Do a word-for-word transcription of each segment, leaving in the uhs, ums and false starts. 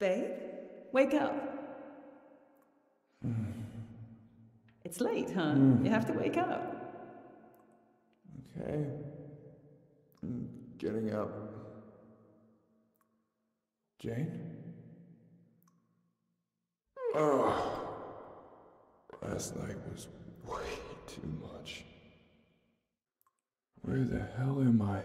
Babe, wake up. It's late, huh? Mm. You have to wake up. Okay. I'm getting up. Jane? Oh. Last night was way too much. Where the hell am I?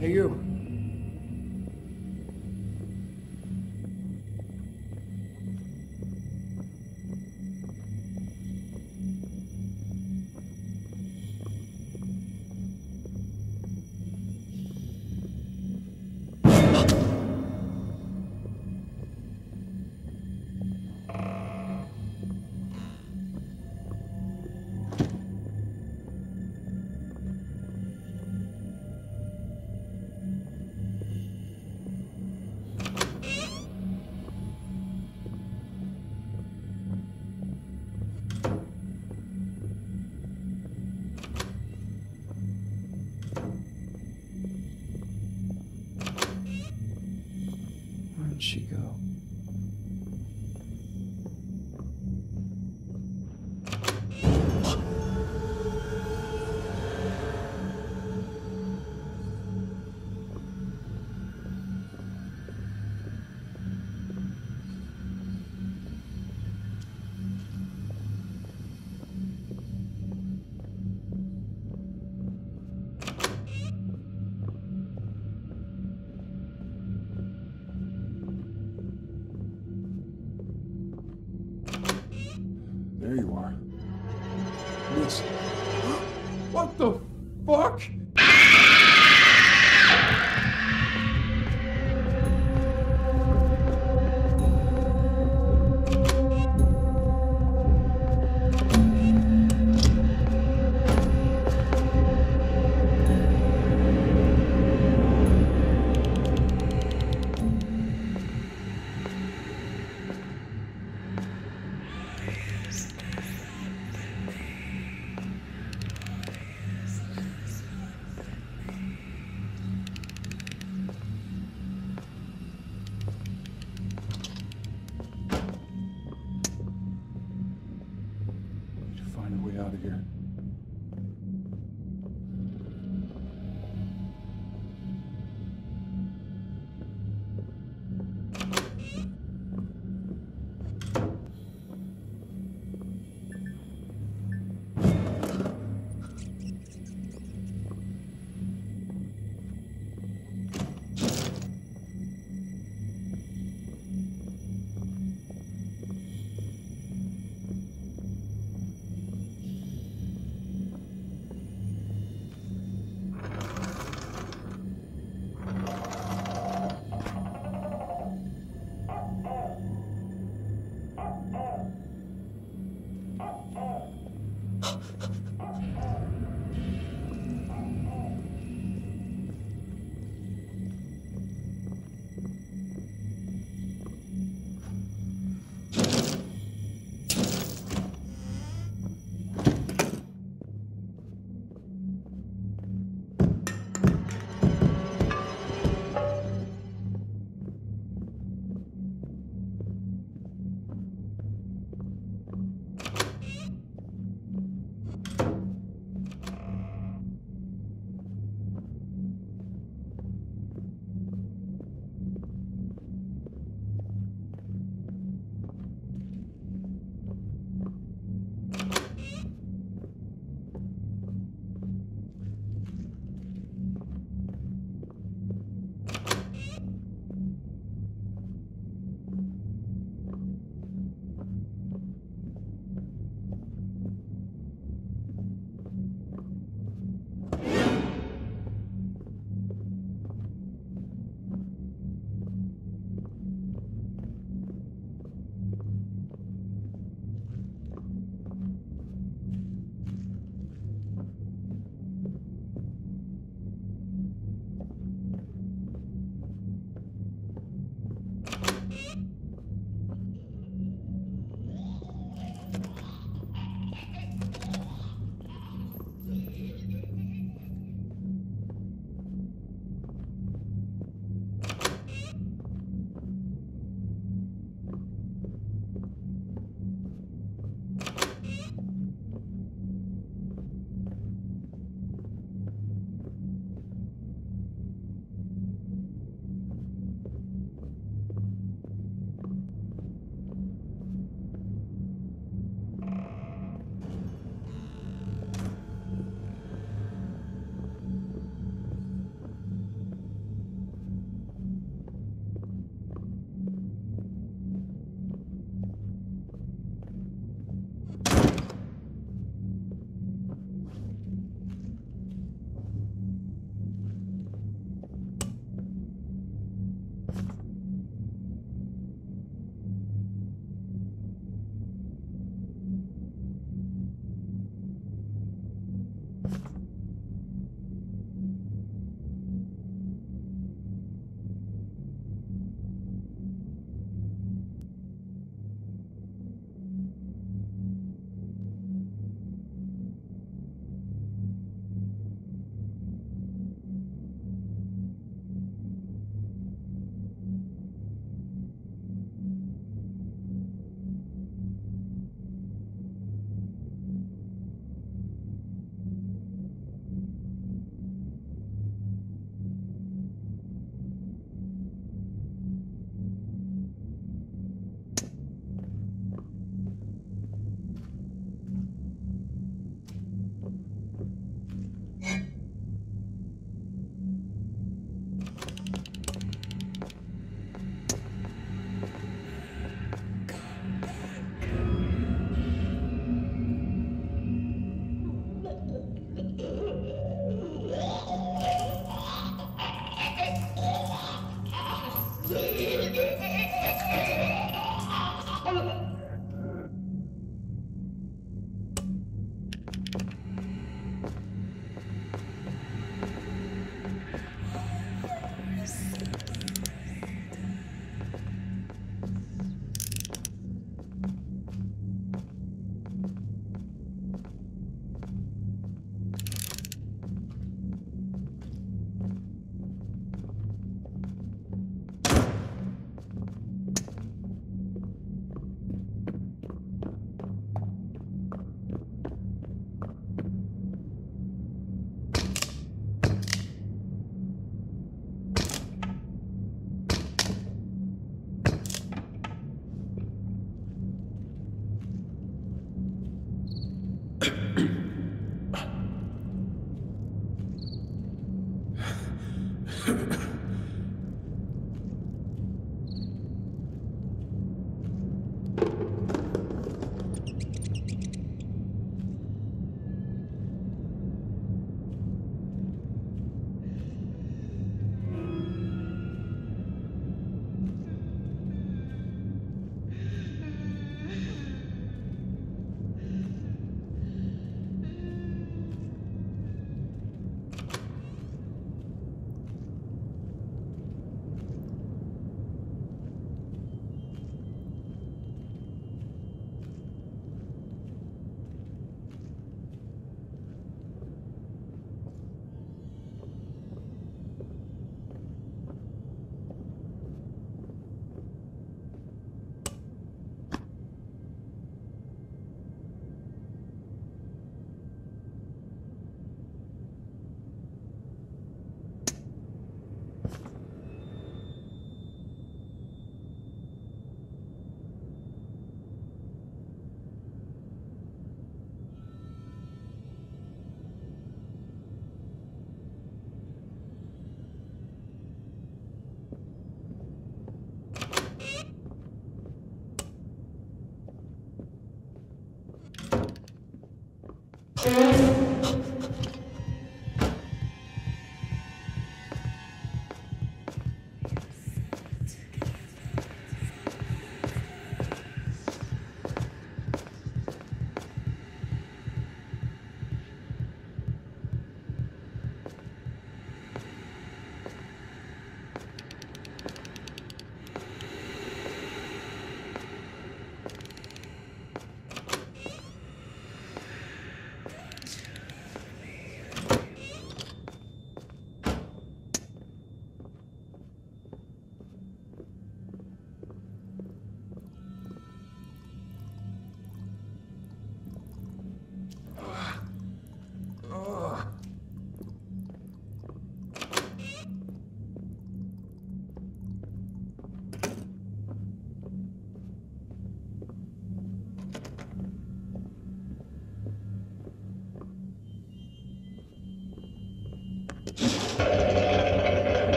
Hey, you. She go. There you are. Yes. What the fuck?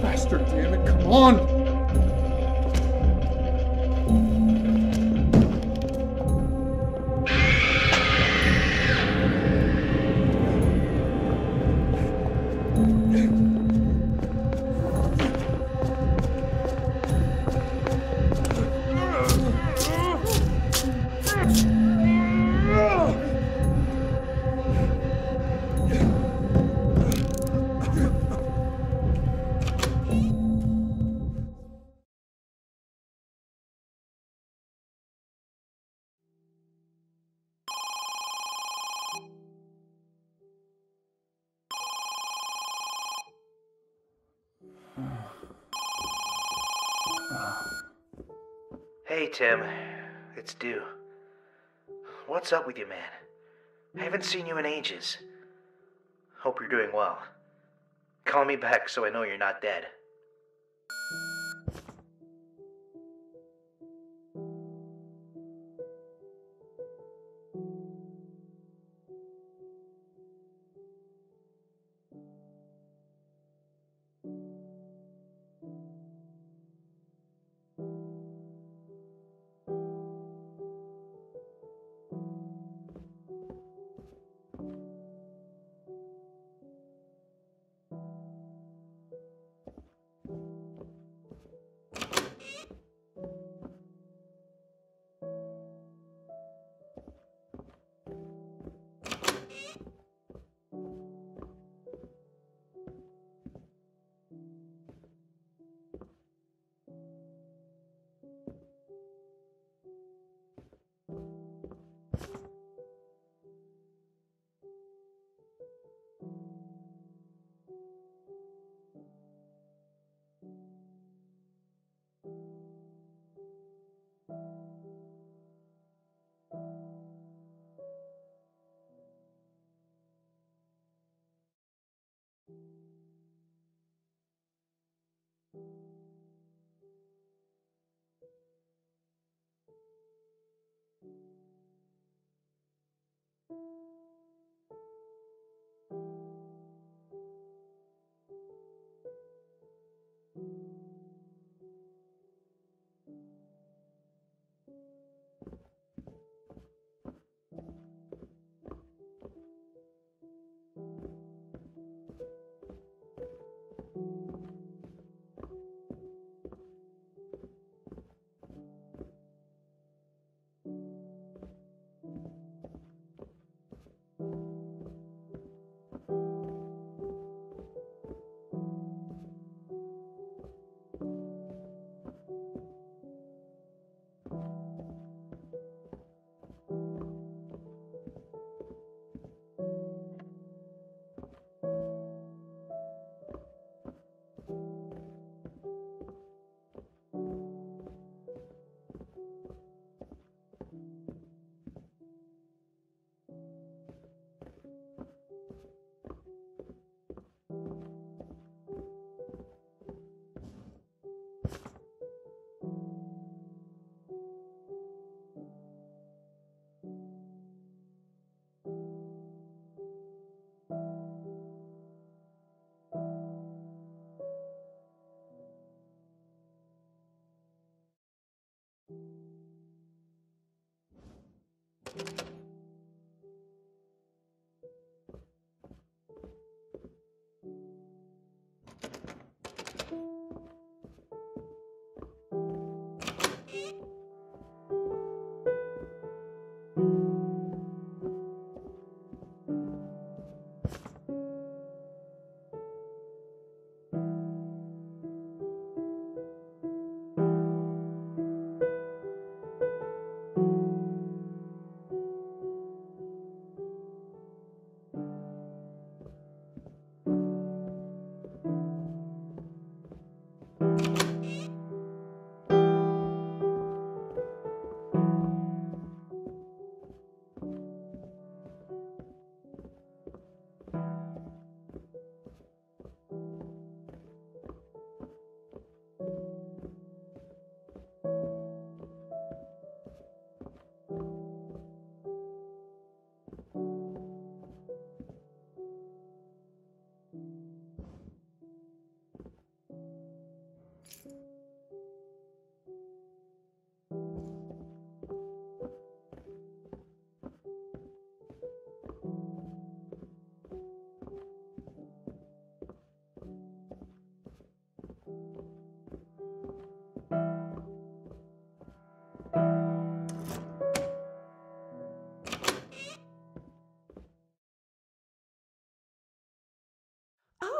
Faster, damn it, come on! Hey, Tim. It's Dew. What's up with you, man? I haven't seen you in ages. Hope you're doing well. Call me back so I know you're not dead.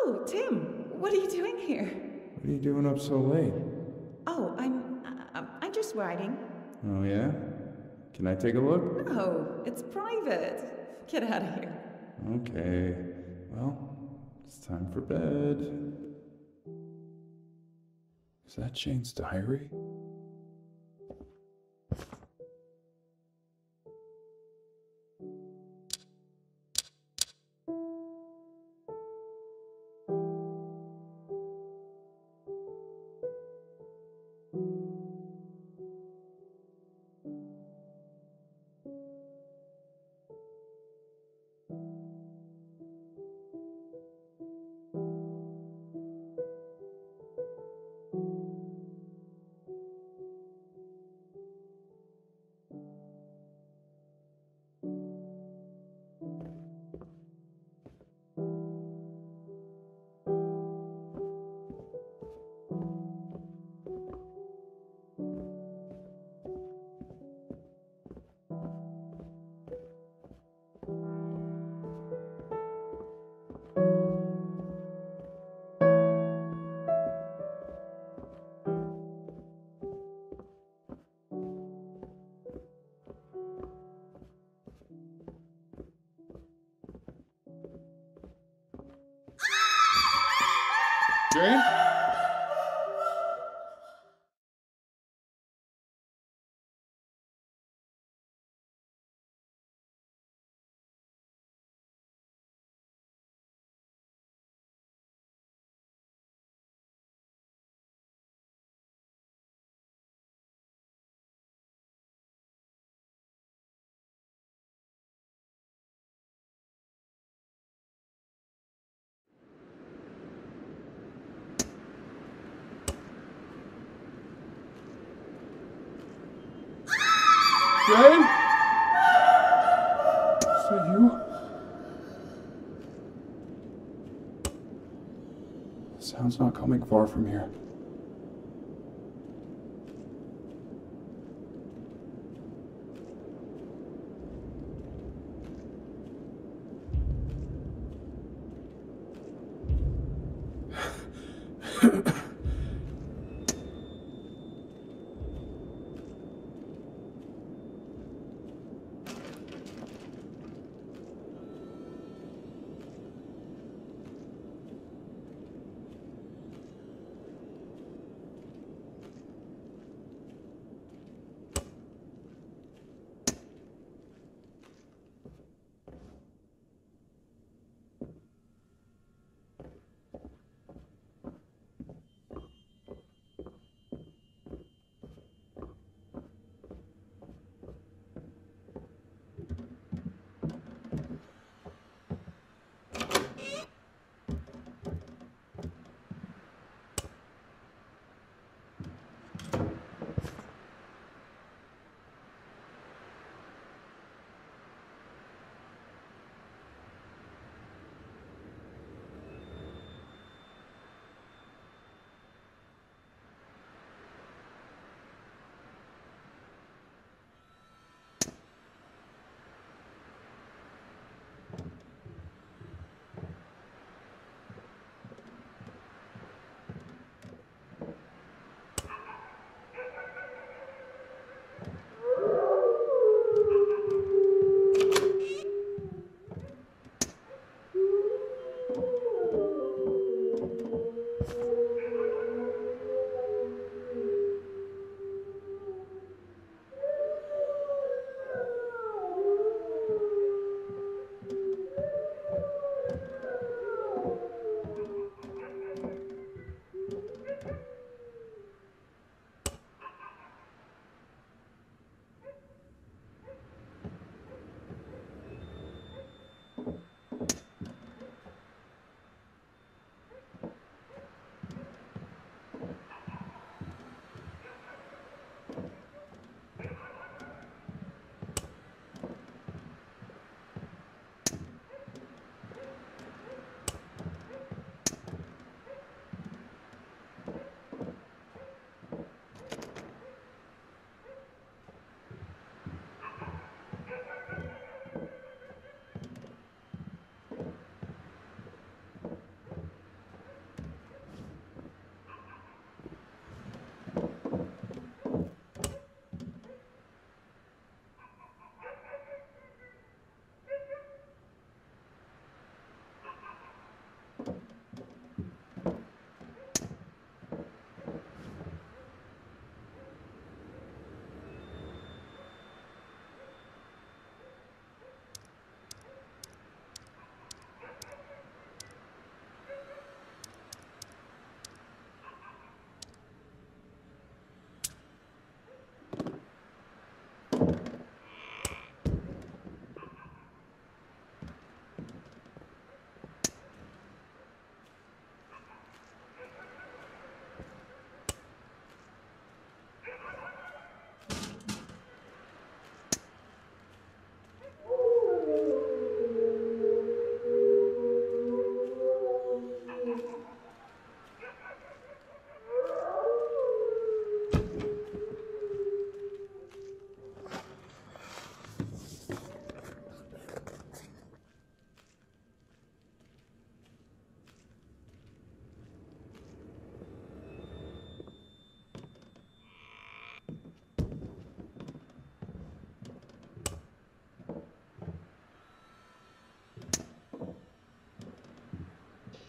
Oh, Tim, what are you doing here? What are you doing up so late? Oh, I'm... Uh, I'm just writing. Oh, yeah? Can I take a look? No, it's private. Get out of here. Okay. Well, it's time for bed. Is that Jane's diary? Jane? Jane? Is that you? The sound's not coming far from here.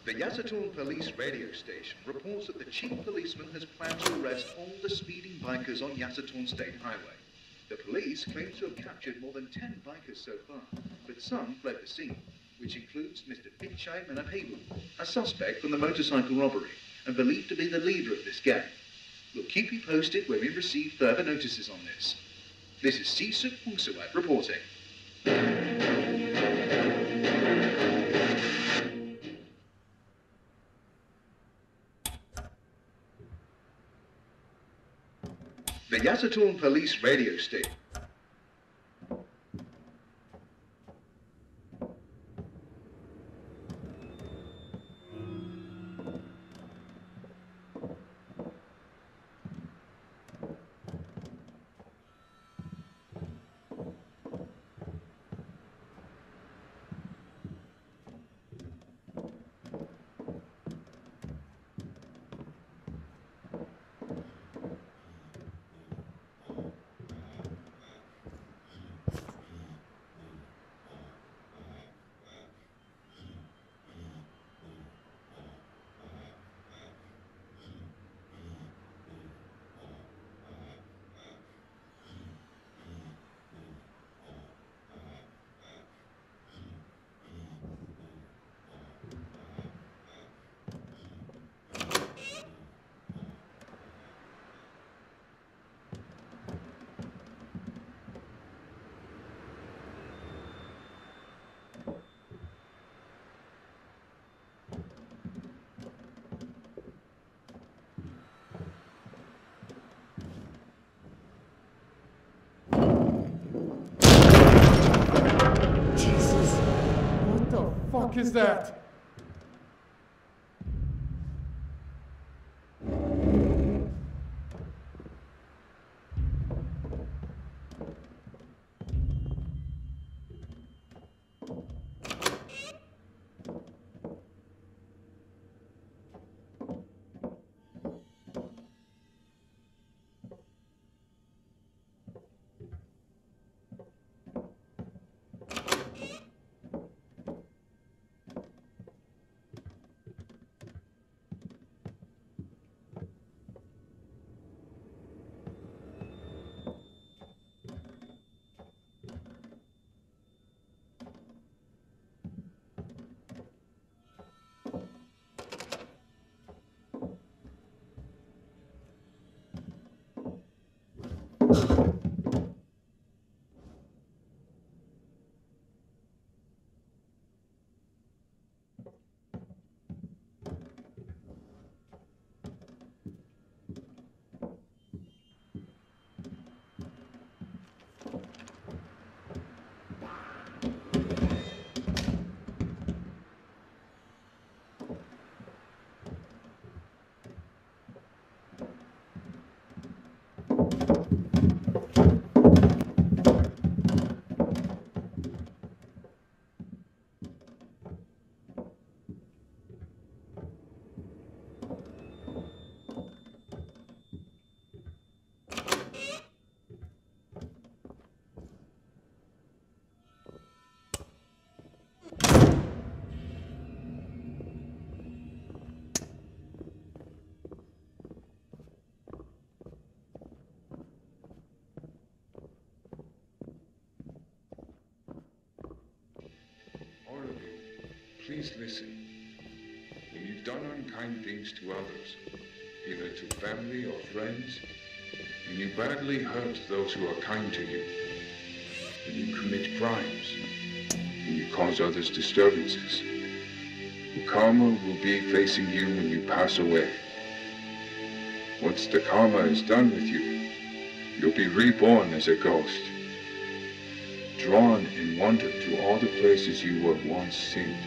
The Yasothon Police Radio Station reports that the chief policeman has planned to arrest all the speeding bikers on Yasothon State Highway. The police claim to have captured more than ten bikers so far, but some fled the scene, which includes Mister Pichai Manaphew, a suspect from the motorcycle robbery and believed to be the leader of this gang. We'll keep you posted when we receive further notices on this. This is Sisu Pongsuwat reporting. The Yasothon Police Radio Station. What the fuck is that? Please listen. When you've done unkind things to others, either to family or friends, when you badly hurt those who are kind to you, when you commit crimes, when you cause others disturbances, karma will be facing you when you pass away. Once the karma is done with you, you'll be reborn as a ghost, drawn in wonder to all the places you were once seen.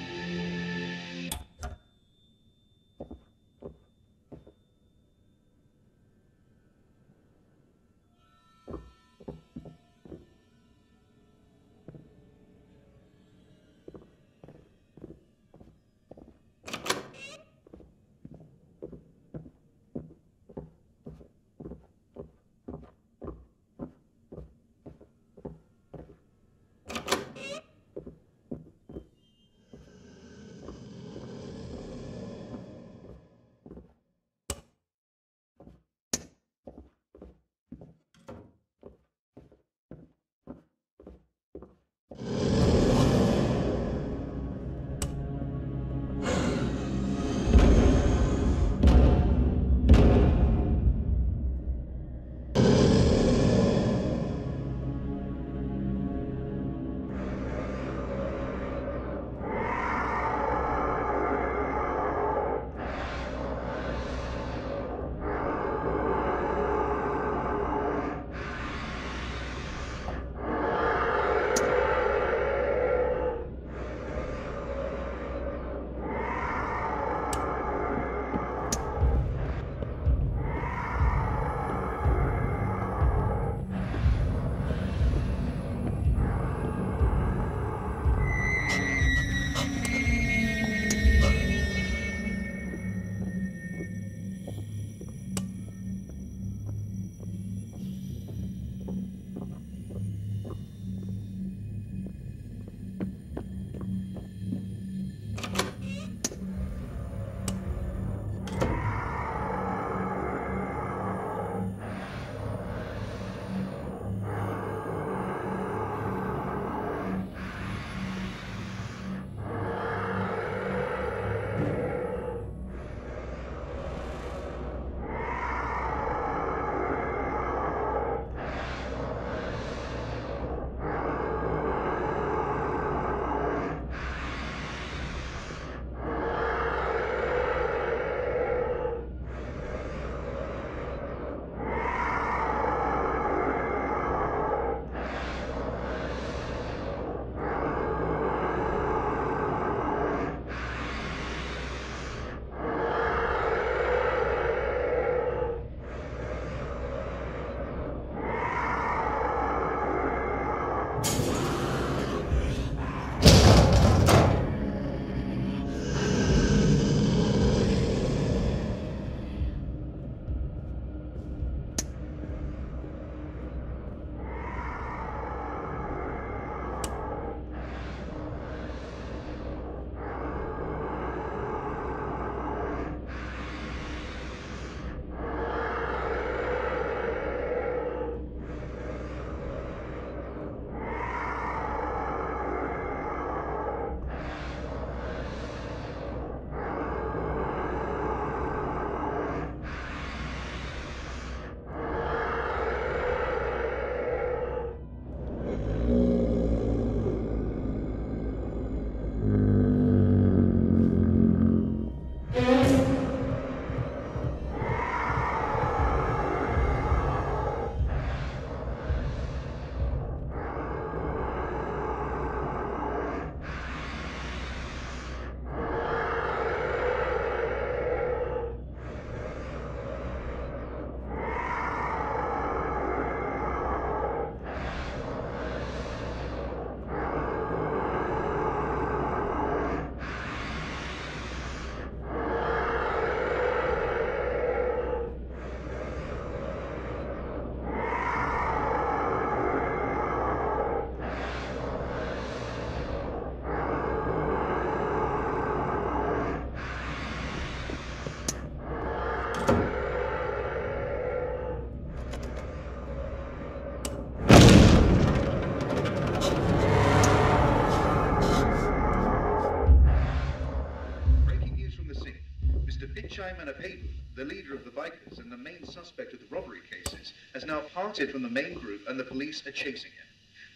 Pichai Manaphew, the leader of the bikers and the main suspect of the robbery cases, has now parted from the main group and the police are chasing him.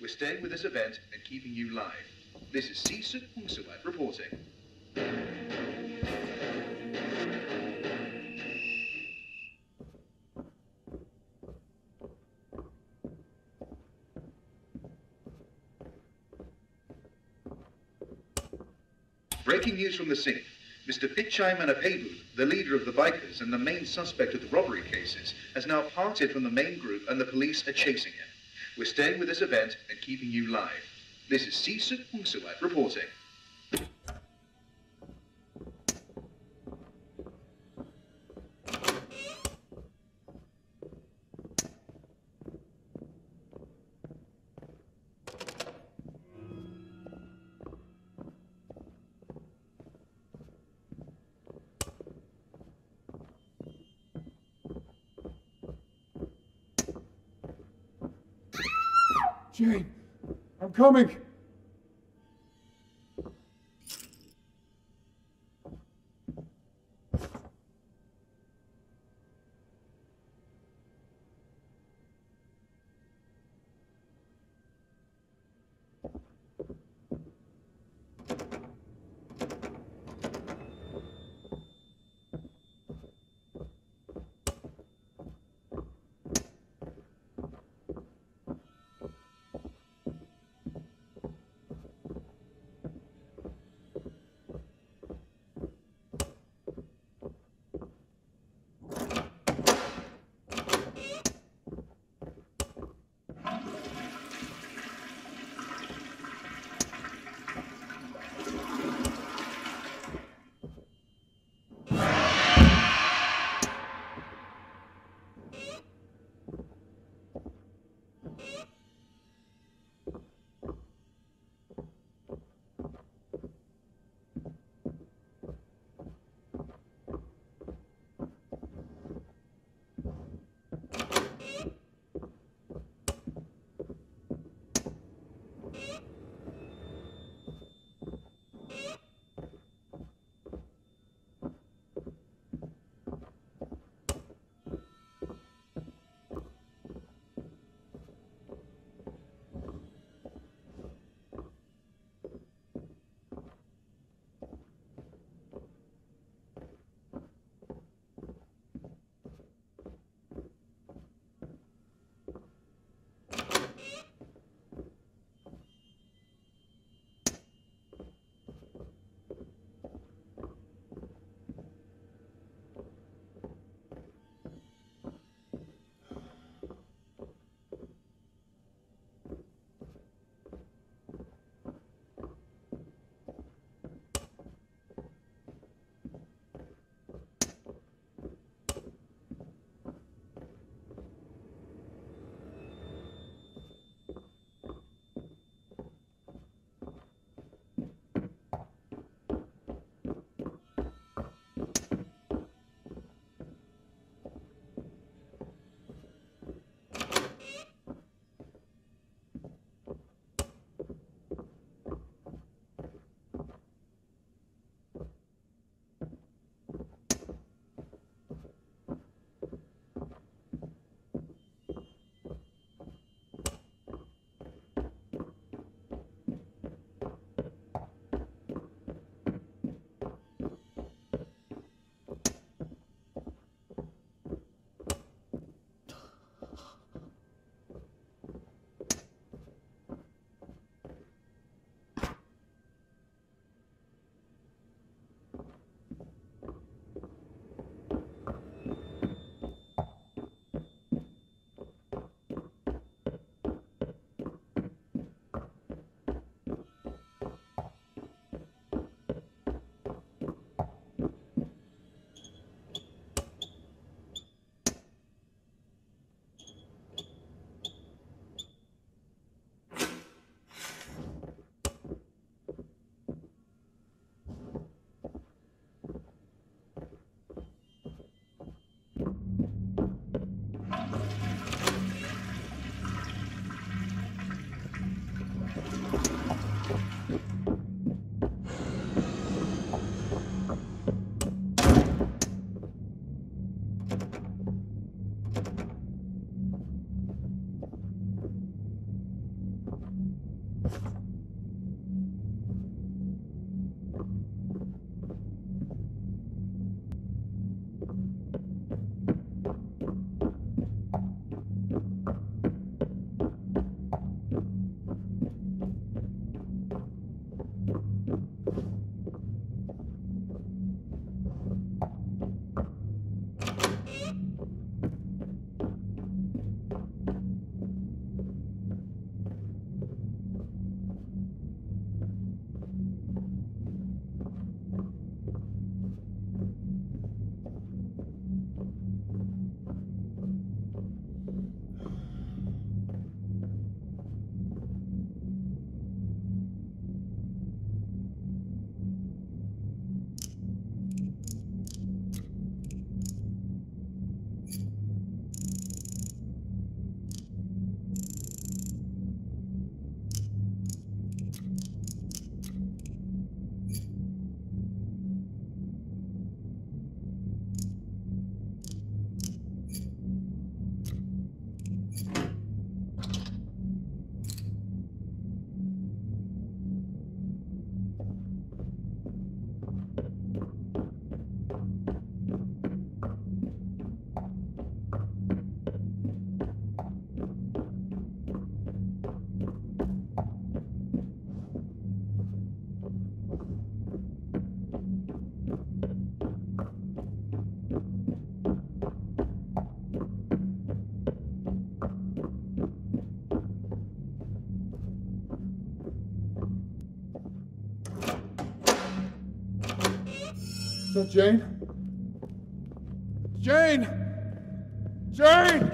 We're staying with this event and keeping you live. This is Sisu Pongsuwat reporting. Breaking news from the scene. Mister Pichai Manaphew, the leader of the bikers and the main suspect of the robbery cases, has now parted from the main group and the police are chasing him. We're staying with this event and keeping you live. This is Sisu Pongsuwat reporting. Jane, I'm coming. Is that Jane? Jane! Jane!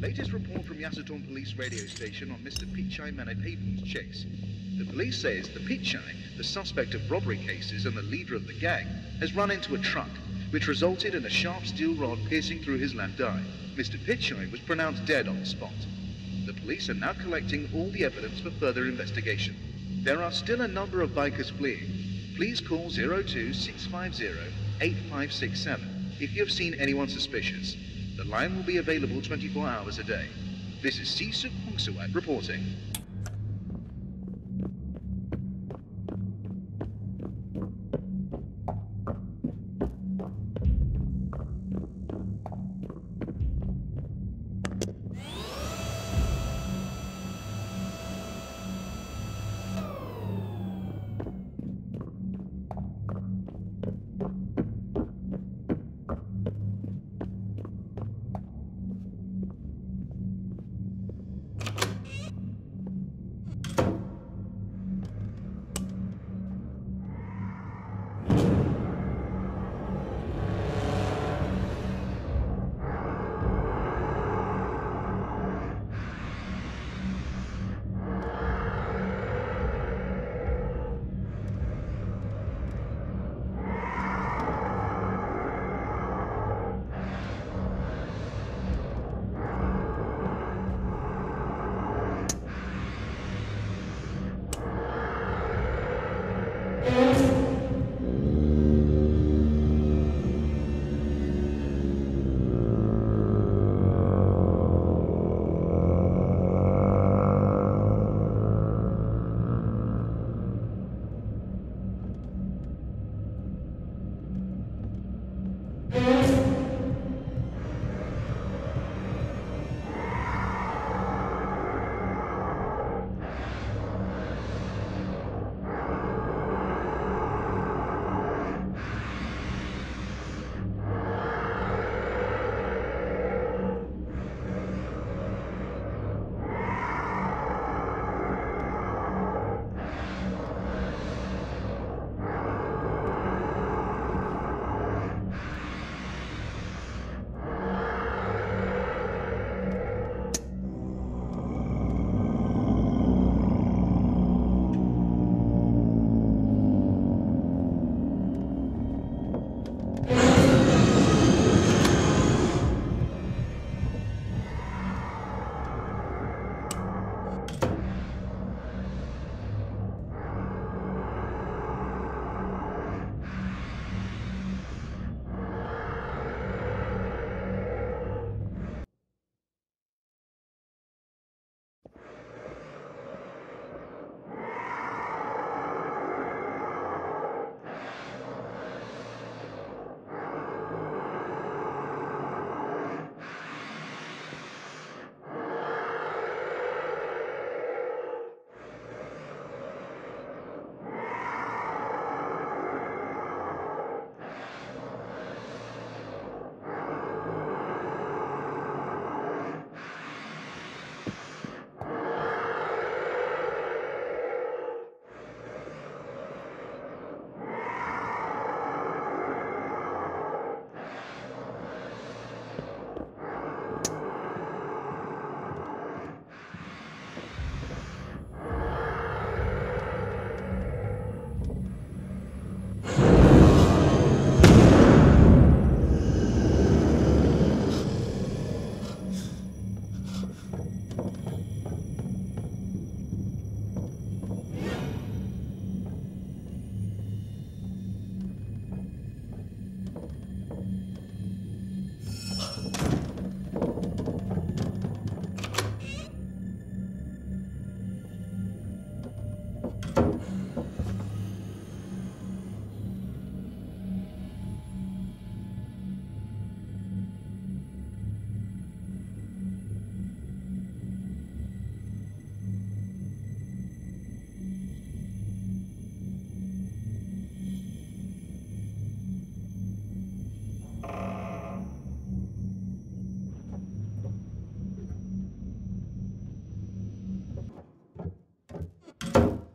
Latest report from Yasothon Police Radio Station on Mister Pichai Manaphew's chase. The police says the Pichai, the suspect of robbery cases and the leader of the gang, has run into a truck, which resulted in a sharp steel rod piercing through his left eye. Mister Pichai was pronounced dead on the spot. The police are now collecting all the evidence for further investigation. There are still a number of bikers fleeing. Please call zero two six five zero eight five six seven if you have seen anyone suspicious. The line will be available twenty-four hours a day. This is Sisu Pongsuwat reporting.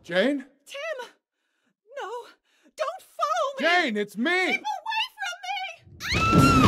Jane? Tim! No! Don't follow me! Jane, it's me! Keep away from me!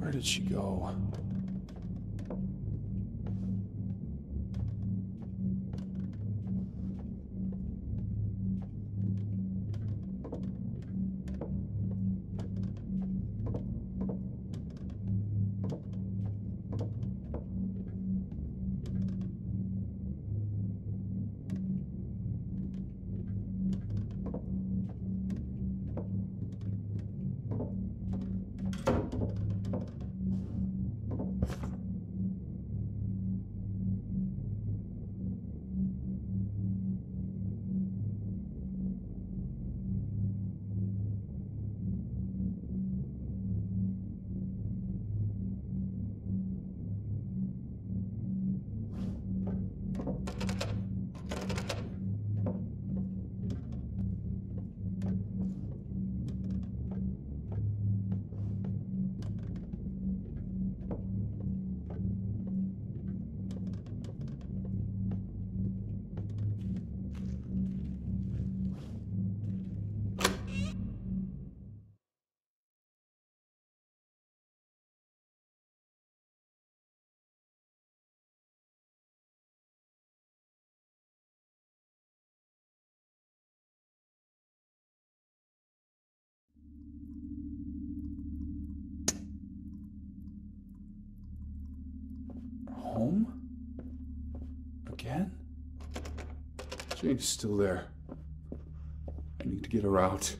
Where did she go? home? Again? Jane's still there. I need to get her out.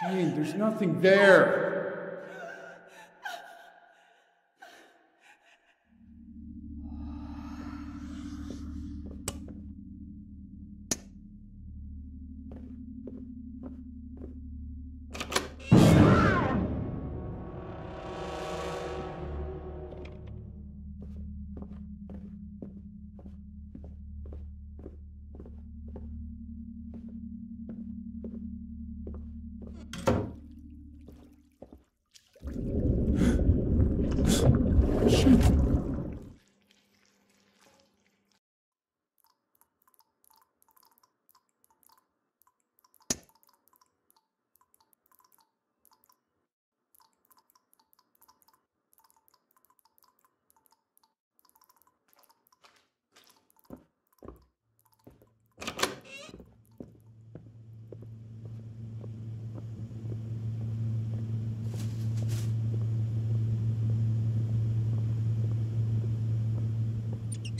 Jean, there's nothing there. Oh,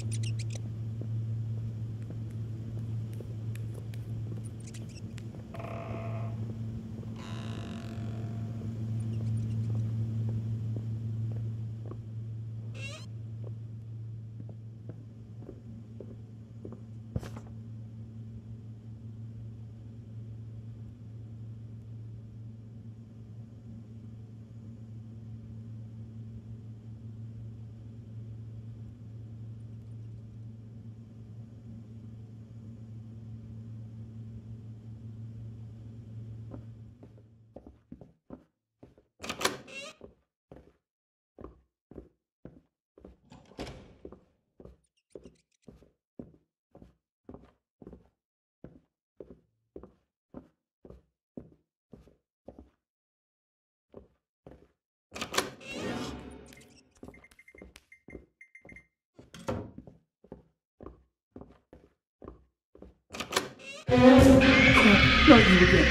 not you again.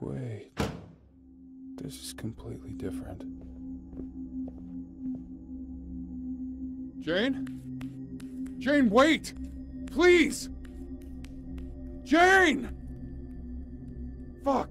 Wait. This is complete. completely different. Jane? Jane, wait! Please! Jane! Fuck!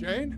Jane?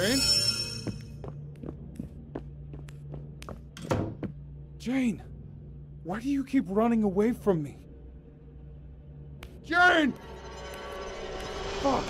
Jane? Jane! Why do you keep running away from me? Jane! Fuck!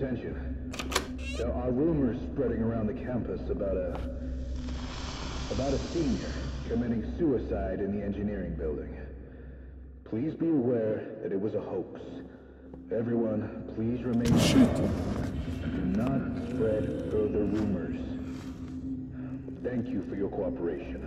attention. There are rumors spreading around the campus about a... about a senior committing suicide in the engineering building. Please be aware that it was a hoax. Everyone, please remain calm. Do not spread further rumors. Thank you for your cooperation.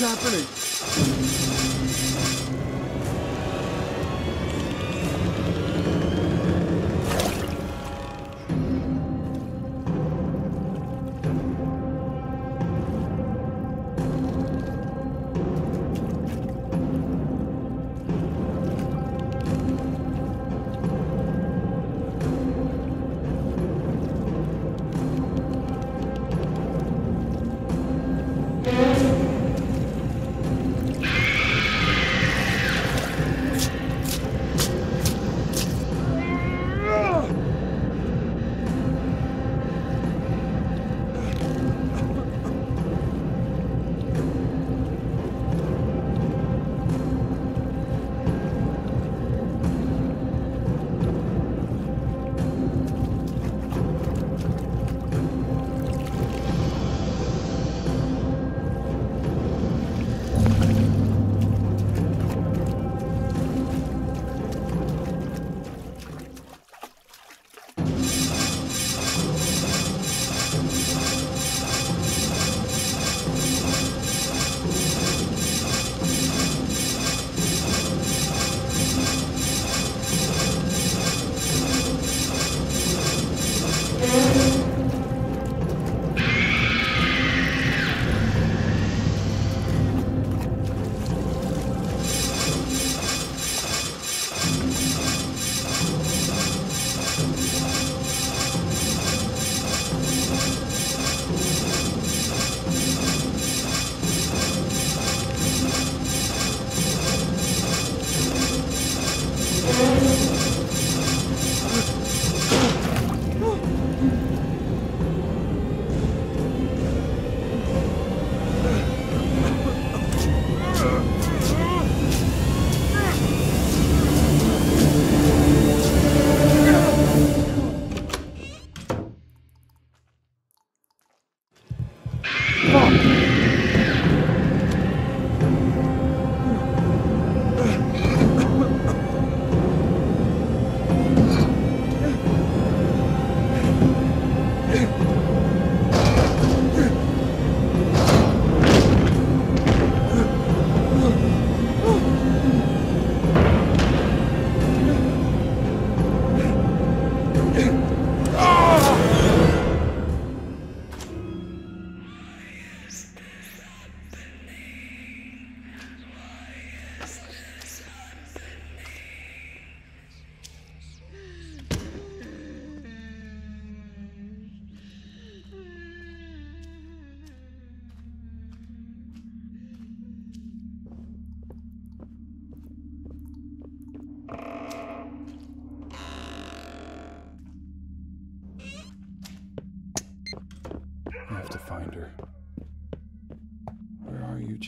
Happening. Yeah.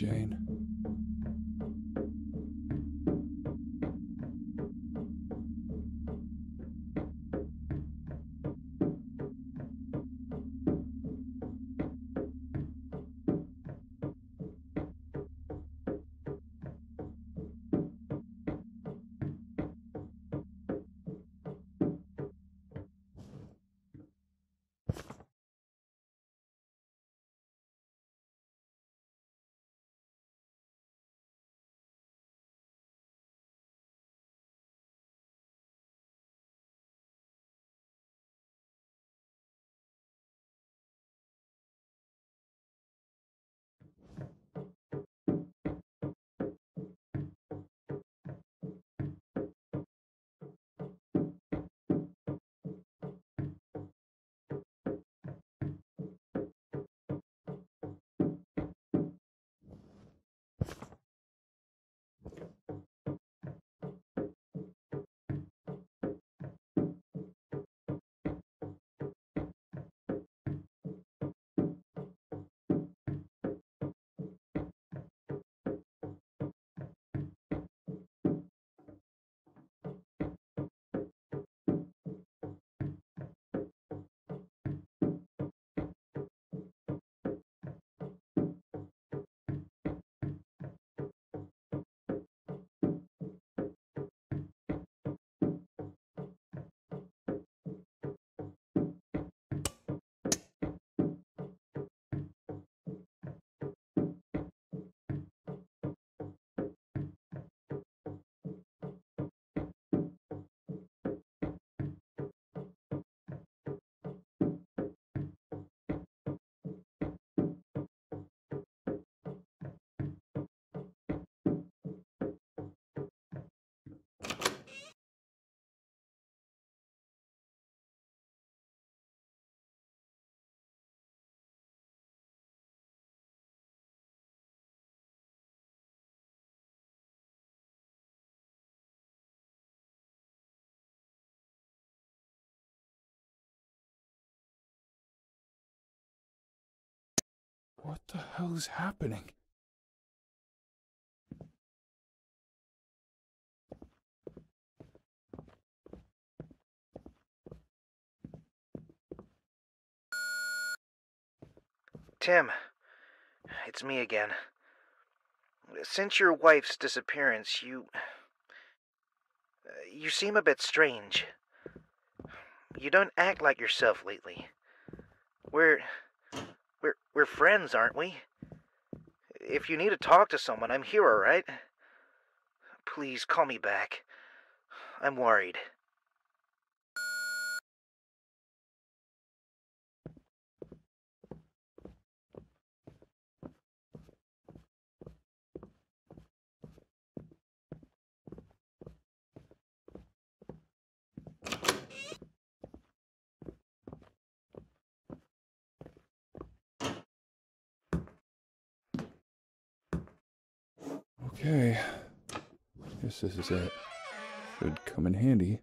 Jane. What the hell is happening? Tim, it's me again. Since your wife's disappearance, you... You seem a bit strange. You don't act like yourself lately. We're... We're, we're friends, aren't we? If you need to talk to someone, I'm here, all right? Please call me back. I'm worried. Okay, I guess this is it. Should come in handy.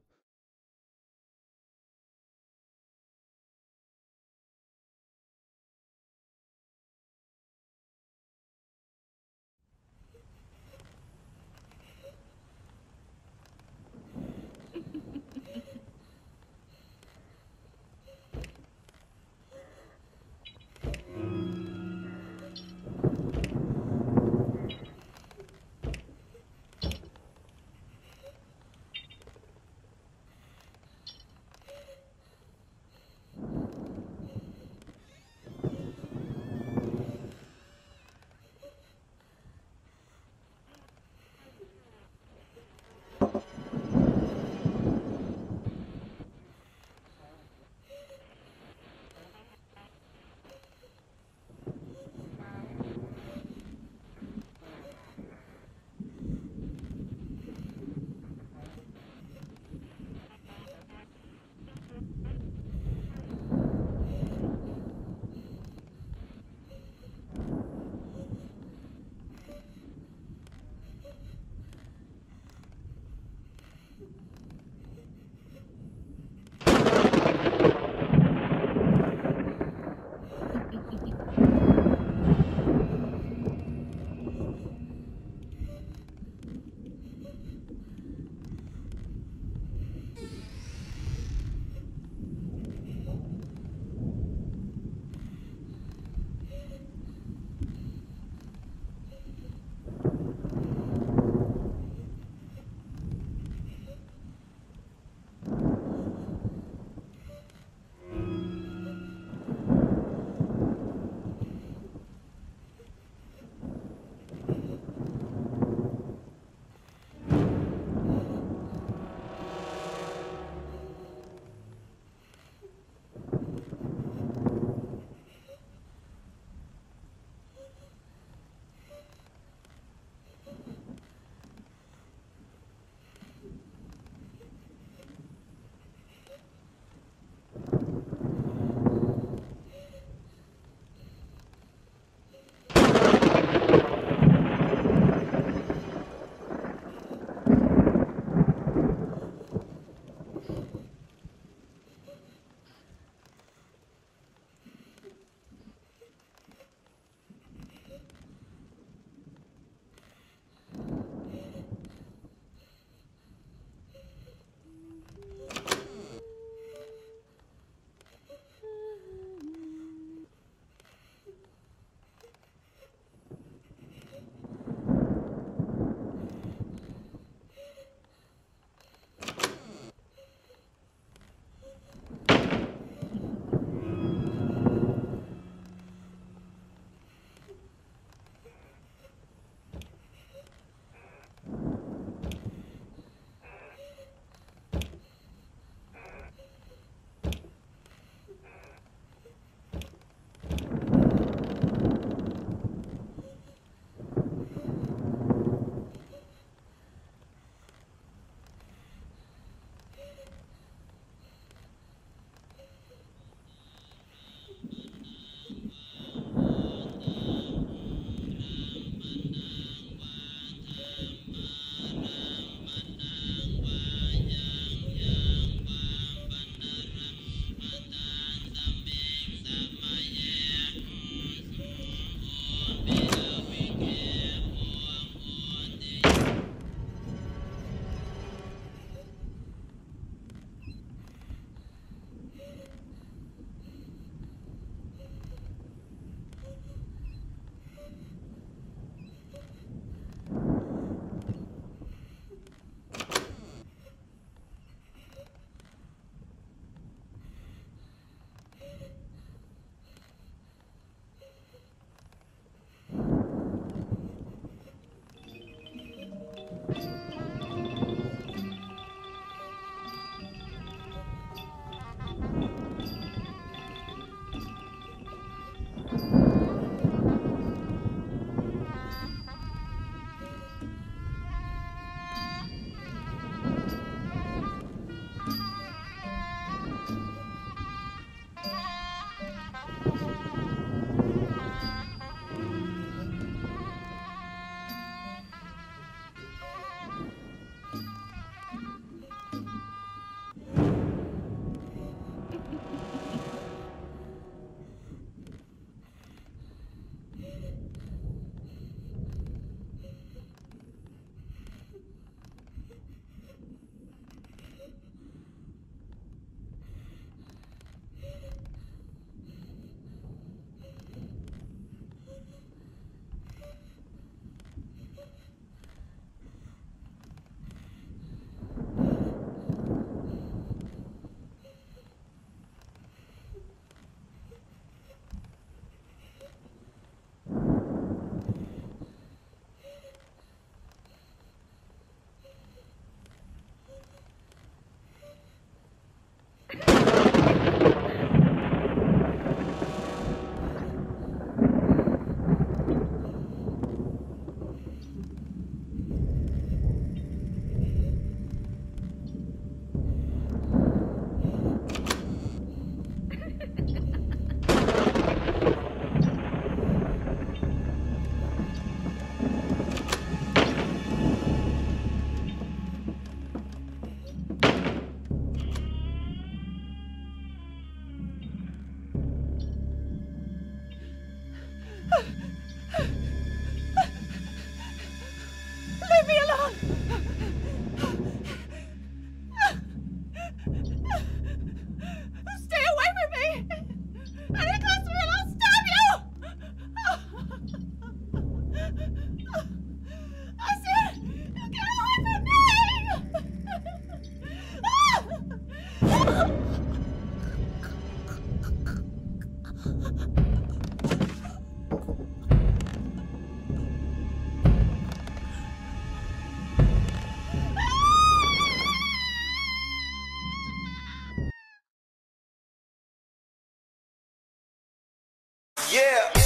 Yeah.